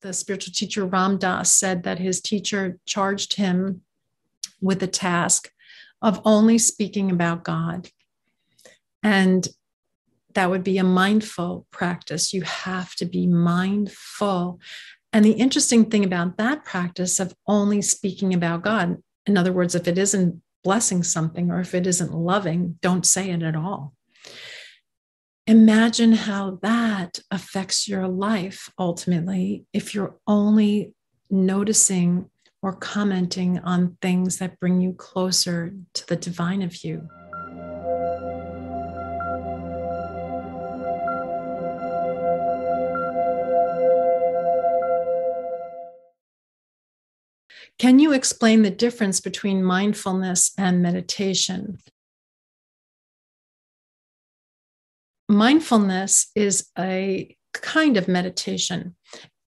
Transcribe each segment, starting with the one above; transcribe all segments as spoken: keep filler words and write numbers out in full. the spiritual teacher Ram Dass said that his teacher charged him with the task of only speaking about God. And that would be a mindful practice. You have to be mindful. And the interesting thing about that practice of only speaking about God, in other words, if it isn't blessing something or if it isn't loving, don't say it at all. Imagine how that affects your life ultimately if you're only noticing or commenting on things that bring you closer to the divine of you. Can you explain the difference between mindfulness and meditation? Mindfulness is a kind of meditation.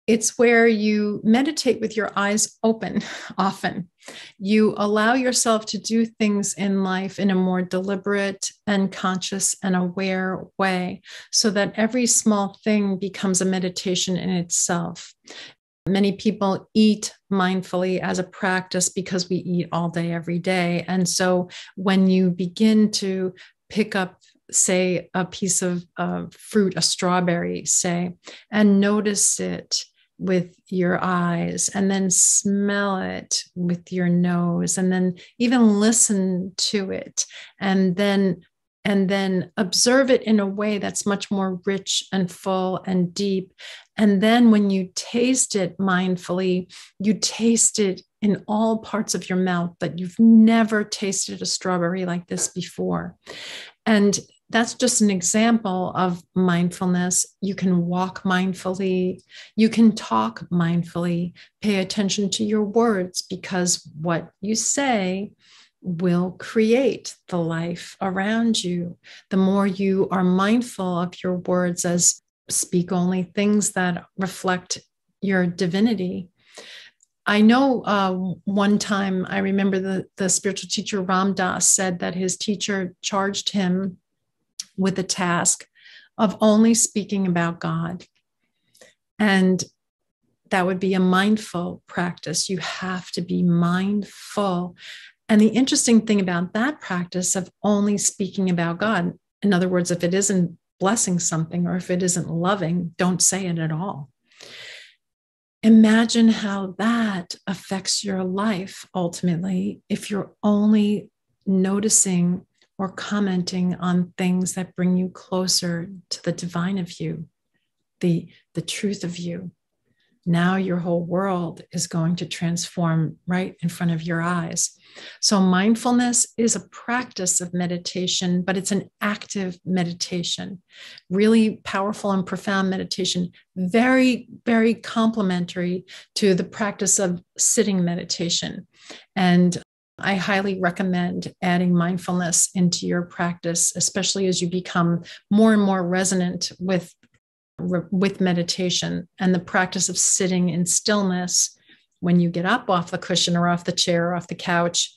It's where you meditate with your eyes open often. You allow yourself to do things in life in a more deliberate and conscious and aware way so that every small thing becomes a meditation in itself. Many people eat mindfully as a practice because we eat all day, every day. And so when you begin to pick up, say, a piece of uh, fruit, a strawberry, say, and notice it with your eyes and then smell it with your nose and then even listen to it and then and then observe it in a way that's much more rich and full and deep. And then when you taste it mindfully, you taste it in all parts of your mouth, but you've never tasted a strawberry like this before. And that's just an example of mindfulness. You can walk mindfully. You can talk mindfully. Pay attention to your words because what you say will create the life around you. The more you are mindful of your words as speak only things that reflect your divinity. I know uh, one time, I remember the, the spiritual teacher Ram Dass said that his teacher charged him with the task of only speaking about God. And that would be a mindful practice. You have to be mindful. And the interesting thing about that practice of only speaking about God, in other words, if it isn't blessing something or if it isn't loving, don't say it at all. Imagine how that affects your life ultimately if you're only noticing or commenting on things that bring you closer to the divine of you, the, the truth of you. Now your whole world is going to transform right in front of your eyes. So mindfulness is a practice of meditation, but it's an active meditation, really powerful and profound meditation, very, very complementary to the practice of sitting meditation. And I highly recommend adding mindfulness into your practice, especially as you become more and more resonant with with meditation and the practice of sitting in stillness. When you get up off the cushion or off the chair or off the couch,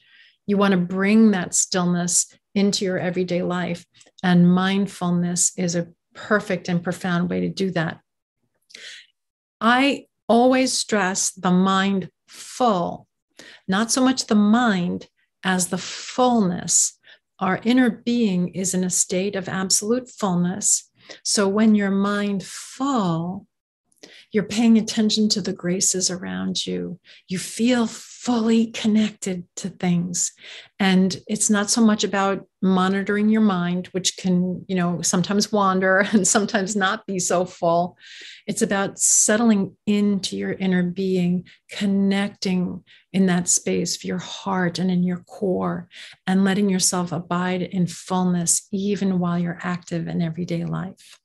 you want to bring that stillness into your everyday life. And mindfulness is a perfect and profound way to do that. I always stress the mindful, not so much the mind as the fullness. Our inner being is in a state of absolute fullness. So when your mind full, you're paying attention to the graces around you. You feel fully connected to things. And it's not so much about monitoring your mind, which can, you know, sometimes wander and sometimes not be so full. It's about settling into your inner being, connecting in that space for your heart and in your core, and letting yourself abide in fullness, even while you're active in everyday life.